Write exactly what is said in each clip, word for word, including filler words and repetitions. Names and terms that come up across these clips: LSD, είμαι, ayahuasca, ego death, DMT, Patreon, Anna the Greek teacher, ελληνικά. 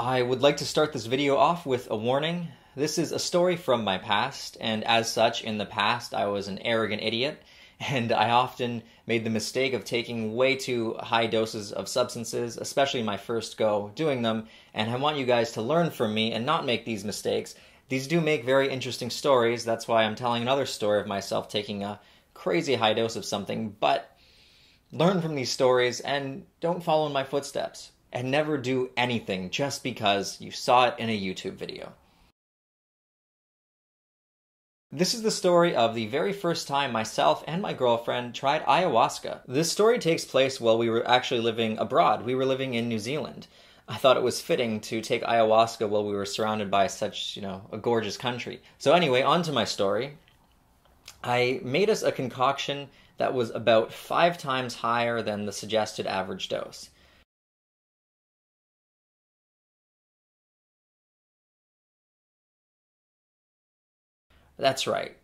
I would like to start this video off with a warning. This is a story from my past, and as such, in the past, I was an arrogant idiot, and I often made the mistake of taking way too high doses of substances, especially my first go doing them, and I want you guys to learn from me and not make these mistakes. These do make very interesting stories, that's why I'm telling another story of myself taking a crazy high dose of something, but learn from these stories and don't follow in my footsteps. And never do anything just because you saw it in a YouTube video. This is the story of the very first time myself and my girlfriend tried ayahuasca. This story takes place while we were actually living abroad. We were living in New Zealand. I thought it was fitting to take ayahuasca while we were surrounded by such, you know, a gorgeous country. So anyway, on to my story. I made us a concoction that was about five times higher than the suggested average dose. That's right.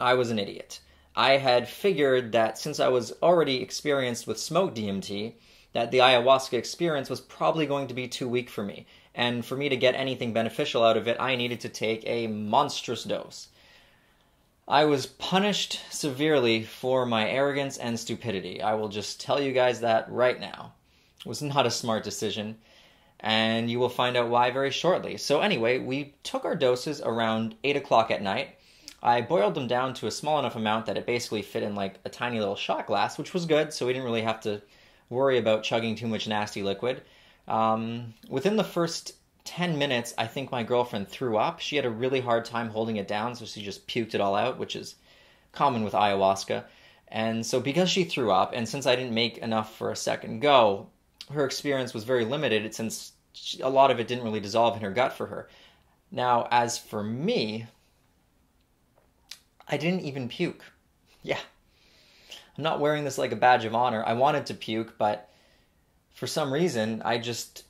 I was an idiot. I had figured that since I was already experienced with smoke D M T, that the ayahuasca experience was probably going to be too weak for me. And for me to get anything beneficial out of it, I needed to take a monstrous dose. I was punished severely for my arrogance and stupidity. I will just tell you guys that right now. It was not a smart decision. And you will find out why very shortly. So anyway, we took our doses around eight o'clock at night. I boiled them down to a small enough amount that it basically fit in like a tiny little shot glass, which was good, so we didn't really have to worry about chugging too much nasty liquid. Um, within the first ten minutes, I think my girlfriend threw up. She had a really hard time holding it down, so she just puked it all out, which is common with ayahuasca. And so because she threw up, and since I didn't make enough for a second go, her experience was very limited since she, a lot of it didn't really dissolve in her gut for her. Now, as for me, I didn't even puke. Yeah. I'm not wearing this like a badge of honor. I wanted to puke, but for some reason, I just,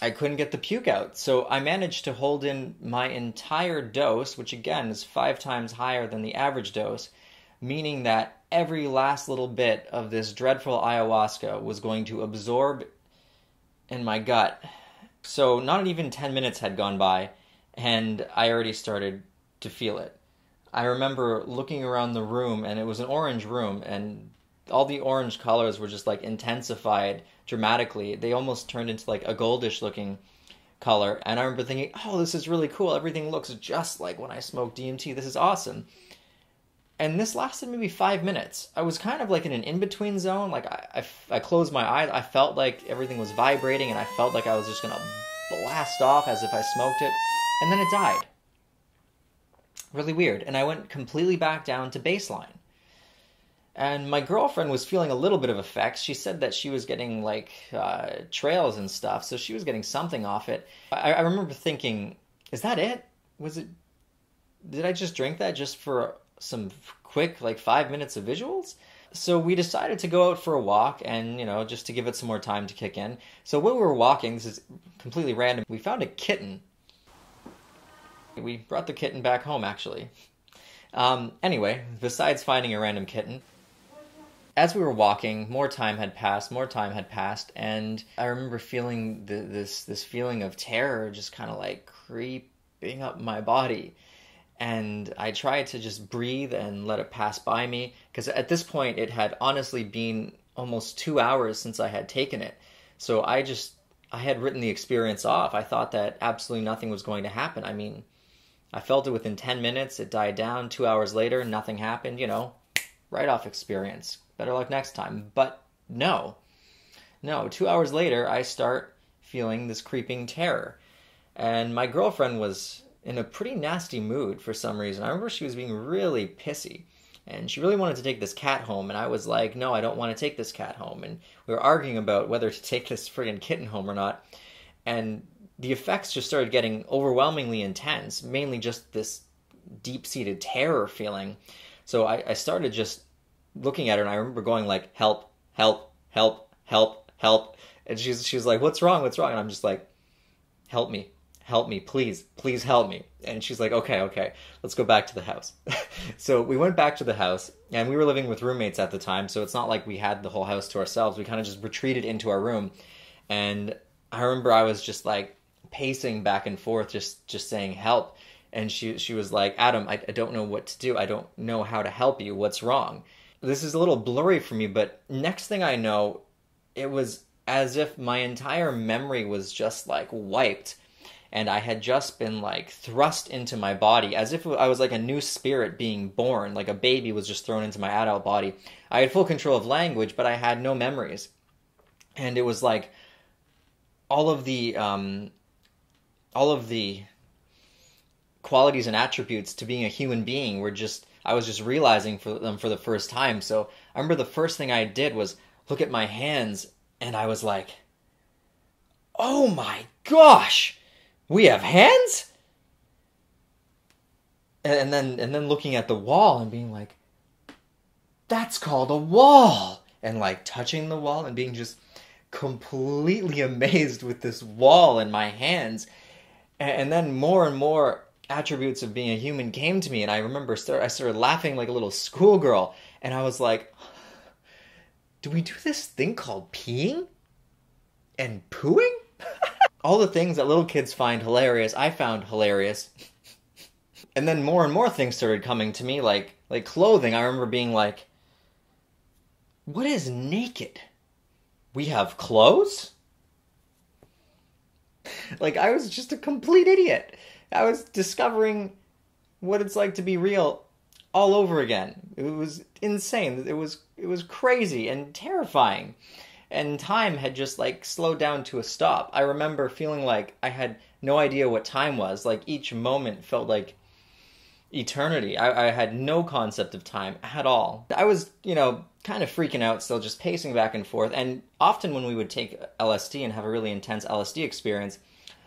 I couldn't get the puke out. So I managed to hold in my entire dose, which again is five times higher than the average dose, meaning that every last little bit of this dreadful ayahuasca was going to absorb in my gut. So not even ten minutes had gone by, and I already started to feel it. I remember looking around the room, and it was an orange room, and all the orange colors were just like intensified dramatically. They almost turned into like a goldish looking color, and I remember thinking, oh, this is really cool. Everything looks just like when I smoked D M T. This is awesome. And this lasted maybe five minutes. I was kind of like in an in-between zone. Like I, I, I closed my eyes. I felt like everything was vibrating, and I felt like I was just going to blast off as if I smoked it. And then it died. Really weird. And I went completely back down to baseline. And my girlfriend was feeling a little bit of effects. She said that she was getting like uh, trails and stuff. So she was getting something off it. I, I remember thinking, is that it? Was it? Did I just drink that just for some quick, like, five minutes of visuals? So we decided to go out for a walk and, you know, just to give it some more time to kick in. So when we were walking, this is completely random, we found a kitten. We brought the kitten back home, actually. Um, anyway, besides finding a random kitten, as we were walking, more time had passed, more time had passed, and I remember feeling the, this, this feeling of terror just kind of, like, creeping up my body. And I tried to just breathe and let it pass by me, because at this point it had honestly been almost two hours since I had taken it. So I just, I had written the experience off. I thought that absolutely nothing was going to happen. I mean, I felt it within ten minutes, it died down, two hours later, nothing happened, you know, write-off experience. Better luck next time. But no, no, two hours later I start feeling this creeping terror. And my girlfriend was in a pretty nasty mood for some reason. I remember she was being really pissy, and she really wanted to take this cat home, and I was like, no, I don't want to take this cat home. And we were arguing about whether to take this friggin' kitten home or not, and the effects just started getting overwhelmingly intense, mainly just this deep-seated terror feeling. So I, I started just looking at her, and I remember going like, help, help, help, help, help. And she's, she's like, what's wrong, what's wrong? And I'm just like, help me. Help me, please, please help me. And she's like, okay, okay, let's go back to the house. So we went back to the house, and we were living with roommates at the time, so it's not like we had the whole house to ourselves. We kind of just retreated into our room. And I remember I was just like, pacing back and forth, just just saying help. And she she was like, Adam, I, I don't know what to do. I don't know how to help you. What's wrong? This is a little blurry for me, but next thing I know, it was as if my entire memory was just like wiped. And I had just been like thrust into my body as if I was like a new spirit being born, like a baby was just thrown into my adult body. I had full control of language, but I had no memories. And it was like all of the, um, all of the qualities and attributes to being a human being were just, I was just realizing for them for the first time. So I remember the first thing I did was look at my hands and I was like, oh my gosh. We have hands? And then and then looking at the wall and being like, that's called a wall. And like touching the wall and being just completely amazed with this wall in my hands. And, and then more and more attributes of being a human came to me. And I remember start, I started laughing like a little schoolgirl. And I was like, do we do this thing called peeing and pooing? All the things that little kids find hilarious, I found hilarious. And then more and more things started coming to me, like like clothing. I remember being like, what is naked? We have clothes? Like, I was just a complete idiot. I was discovering what it's like to be real all over again. It was insane. It was, it was crazy and terrifying. And time had just like slowed down to a stop. I remember feeling like I had no idea what time was. Like each moment felt like eternity. I, I had no concept of time at all. I was, you know, kind of freaking out still, just pacing back and forth. And often when we would take L S D and have a really intense L S D experience,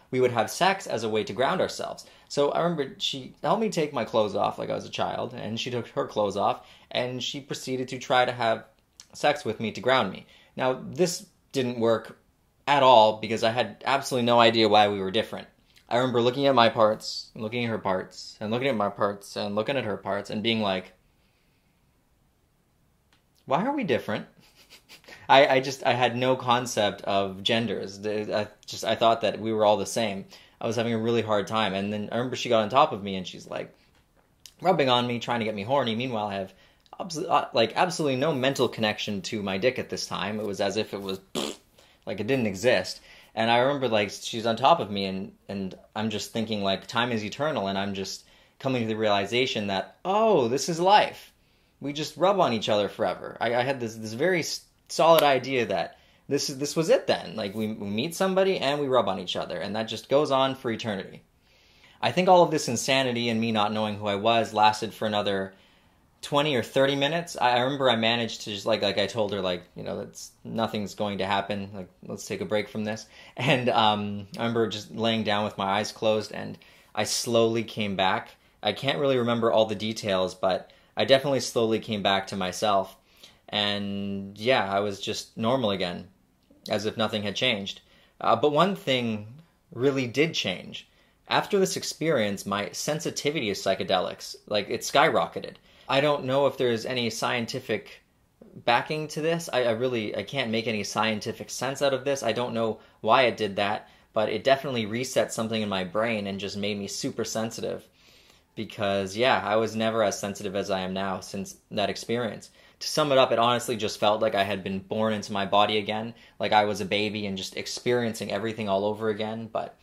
we would have sex as a way to ground ourselves. So I remember she helped me take my clothes off like I was a child, and she took her clothes off and she proceeded to try to have sex with me to ground me. Now, this didn't work at all because I had absolutely no idea why we were different. I remember looking at my parts, and looking at her parts, and looking at my parts, and looking at her parts, and being like, why are we different? I, I just, I had no concept of genders. I just, I thought that we were all the same. I was having a really hard time. And then I remember she got on top of me and she's like rubbing on me, trying to get me horny. Meanwhile, I have like absolutely no mental connection to my dick at this time. It was as if it was like it didn't exist. And I remember like she's on top of me and and I'm just thinking like time is eternal, and I'm just coming to the realization that, oh, this is life. We just rub on each other forever. I, I had this this very solid idea that this is this was it then. Like we, we meet somebody and we rub on each other, and that just goes on for eternity. I think all of this insanity and me not knowing who I was lasted for another twenty or thirty minutes. I remember I managed to just like, like I told her like, you know, that's nothing's going to happen. Like, let's take a break from this. And, um, I remember just laying down with my eyes closed, and I slowly came back. I can't really remember all the details, but I definitely slowly came back to myself. And yeah, I was just normal again, as if nothing had changed. Uh, but one thing really did change. After this experience, my sensitivity to psychedelics, like it skyrocketed. I don't know if there's any scientific backing to this. I, I really, I can't make any scientific sense out of this. I don't know why it did that, but it definitely reset something in my brain and just made me super sensitive. Because yeah, I was never as sensitive as I am now since that experience. To sum it up, it honestly just felt like I had been born into my body again, like I was a baby and just experiencing everything all over again, but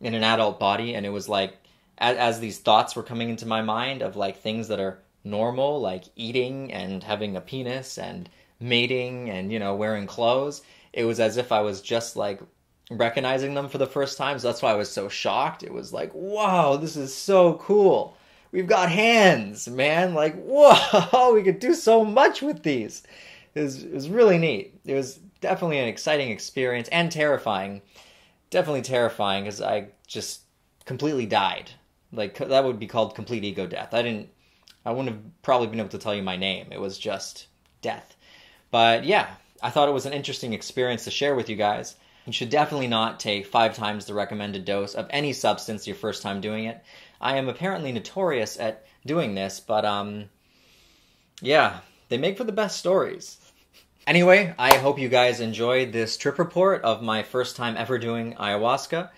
in an adult body. And it was like, as, as these thoughts were coming into my mind of like things that are normal, like eating and having a penis and mating and, you know, wearing clothes, it was as if I was just like recognizing them for the first time. So that's why I was so shocked. It was like, wow, this is so cool. We've got hands, man. Like, whoa, we could do so much with these. It was, it was really neat. It was definitely an exciting experience, and terrifying. Definitely terrifying, because I just completely died. Like, that would be called complete ego death. I didn't I wouldn't have probably been able to tell you my name. It was just death. But yeah, I thought it was an interesting experience to share with you guys. You should definitely not take five times the recommended dose of any substance your first time doing it. I am apparently notorious at doing this, but um, yeah, they make for the best stories. Anyway, I hope you guys enjoyed this trip report of my first time ever doing ayahuasca.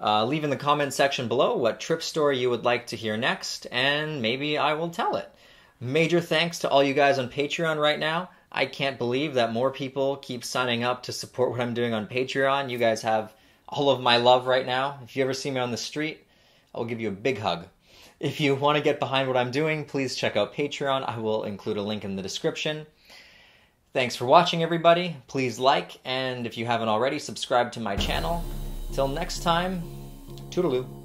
Uh, leave in the comments section below what trip story you would like to hear next, and maybe I will tell it. Major thanks to all you guys on Patreon right now. I can't believe that more people keep signing up to support what I'm doing on Patreon. You guys have all of my love right now. If you ever see me on the street, I will give you a big hug. If you want to get behind what I'm doing, please check out Patreon. I will include a link in the description. Thanks for watching, everybody. Please like, and if you haven't already, subscribe to my channel. Till next time, toodaloo.